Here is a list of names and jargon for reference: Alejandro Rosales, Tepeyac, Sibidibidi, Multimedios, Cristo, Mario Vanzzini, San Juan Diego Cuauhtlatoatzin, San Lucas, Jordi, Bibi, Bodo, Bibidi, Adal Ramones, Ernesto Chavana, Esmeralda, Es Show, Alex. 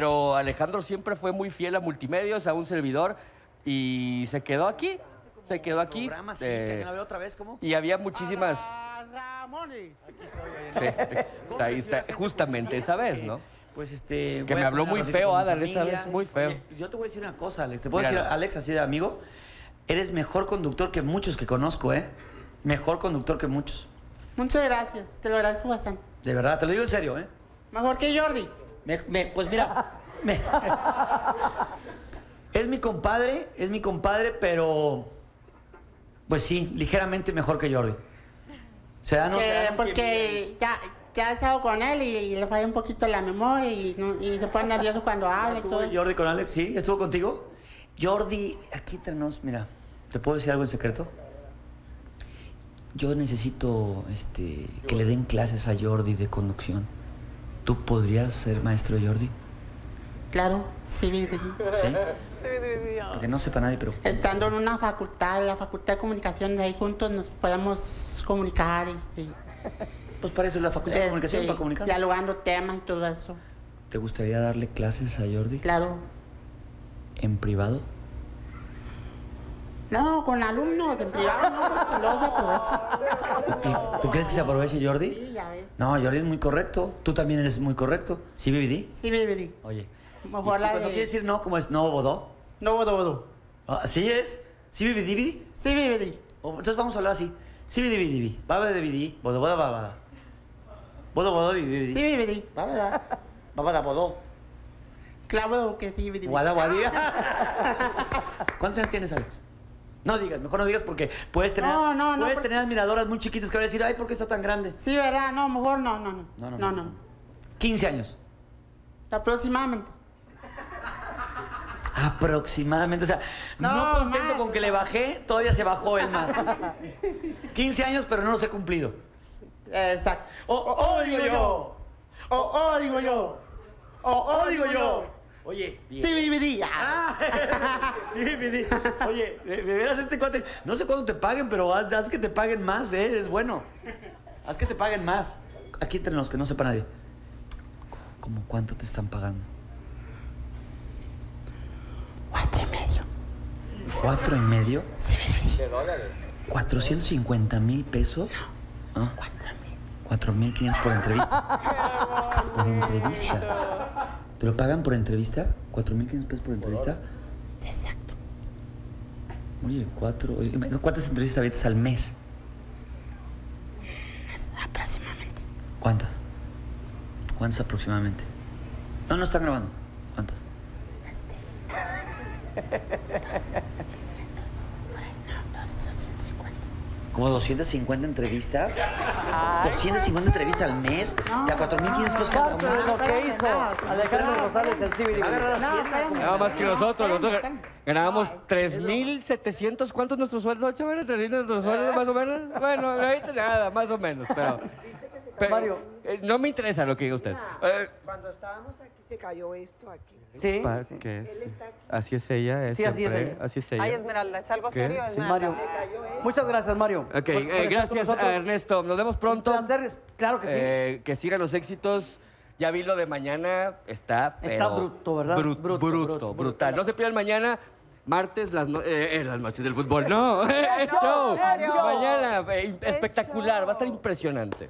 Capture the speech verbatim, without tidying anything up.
Pero Alejandro siempre fue muy fiel a Multimedios, a un servidor, y se quedó aquí. Se quedó aquí. Programa, sí, eh, que otra vez, ¿cómo? Y había muchísimas... Adal Ramones. Aquí estoy. Ahí, ¿no? Sí, está, ahí está, justamente esa vez, ¿no? Pues este... Que me habló muy feo, Adal, esa vez, muy feo. Oye, yo te voy a decir una cosa, Alex. Te puedo Mira, decir, Alex, así de amigo, eres mejor conductor que muchos que conozco, ¿eh? Mejor conductor que muchos. Muchas gracias, te lo agradezco bastante. De verdad, te lo digo en serio, ¿eh? Mejor que Jordi. Me, me, pues mira... me... es mi compadre, es mi compadre, pero... Pues sí, ligeramente mejor que Jordi. ¿Se dan, que, ¿se dan porque ya, ya he estado con él y, y le falla un poquito la memoria y, no, y se pone nervioso cuando habla y todo eso. ¿Jordi con Alex? ¿Sí? ¿Estuvo contigo? Jordi, aquí tenemos, mira, ¿te puedo decir algo en secreto? Yo necesito este, que le den clases a Jordi de conducción. ¿Tú podrías ser maestro de Jordi? Claro, sí, Bibi. ¿Sí? Porque no sepa nadie, pero... Estando en una facultad, la facultad de comunicación, de ahí juntos nos podemos comunicar, este... Pues para eso es la facultad este, de comunicación, para comunicar. Dialogando temas y todo eso. ¿Te gustaría darle clases a Jordi? Claro. ¿En privado? No, con alumnos, en privado no, porque luego se aprovecha. ¿Tú, ¿Tú crees que se aproveche Jordi? Sí, ya ves. No, Jordi es muy correcto. Tú también eres muy correcto. ¿Sí, Bibidi? Sí, Bibidi. Oye. Mejor la de... ¿Quieres decir no? ¿Cómo es? ¿No, Bodo? No, Bodo, Bodo. ¿Así es? ¿Sibidibidi? Sibidibidi. Entonces vamos a hablar así. Sibidibidi. Baba de bidi. Bodo, bodo, baba. Bodo, bodo, bibidi. Sibidibidi. Baba, baba, bodo. Claro que sí, bibidi. Guada, guada. ¿Cuántos años tienes, Alex? No digas, mejor no digas porque puedes tener... No, no, no. Puedes tener admiradoras muy chiquitas que van a decir, ay, ¿por qué está tan grande? Sí, ¿verdad? No, mejor no, no, no. No, no, no. no. quince años. Aproximadamente. Aproximadamente, o sea, no, no contento más. Con que le bajé, todavía se bajó el más. quince años, pero no los he cumplido. Exacto. O, o, o digo yo. O, o digo yo. O, o digo yo. Oye, bien. Sí, Bibidi. Ah, sí, Bibidi. Oye, de veras este cuate, no sé cuándo te paguen, pero haz, haz que te paguen más, ¿eh? Es bueno. Haz que te paguen más. Aquí entre los que no sepa nadie. ¿Cómo cuánto te están pagando? Cuatro y medio. ¿Cuatro y medio? Sí, ¿de dólares? ¿cuatrocientos cincuenta mil pesos? ¿Ah? Cuatro mil. Cuatro mil quinientos por entrevista. Por entrevista. ¿Te lo pagan por entrevista? ¿Cuatro mil quinientos pesos por entrevista? Exacto. Oye, cuatro... ¿Cuántas entrevistas abiertas al mes? Aproximadamente. ¿Cuántas? ¿Cuántas aproximadamente? No, no están grabando. ¿Cuántas? ¿Como doscientas cincuenta entrevistas? ¿doscientas cincuenta entrevistas al mes? ¿De a cuatro mil quinientos pesos cada uno? ¿Cuánto es lo que hizo Alejandro Rosales el Sibidibidi? Nada más que nosotros. Nosotros ganábamos tres mil setecientos. ¿Cuánto es nuestro sueldo, Chavana? ¿tres mil nuestro sueldo, más o menos? Bueno, ahorita nada, más o menos, pero... Pero, Mario, eh, no me interesa lo que diga usted. Mira, eh, cuando estábamos aquí se cayó esto aquí. Sí. ¿Qué es? Él está aquí. Así es ella. Es sí, así es ella. Así es ella. Ay, Esmeralda, es algo ¿Qué? serio, Esmeralda. Sí, Mario. Se cayó esto. Muchas gracias, Mario. Ok, por, eh, por gracias a Ernesto. Nos vemos pronto. Un placer, claro que sí. Eh, que sigan los éxitos. Ya vi lo de mañana. Está, pero está bruto, ¿verdad? Brut, bruto, bruto, bruto, brutal. brutal. No se pierdan mañana. Martes, las, no eh, eh, las noches del fútbol. No, es show. show. Mañana, eh, espectacular. Show. Va a estar impresionante.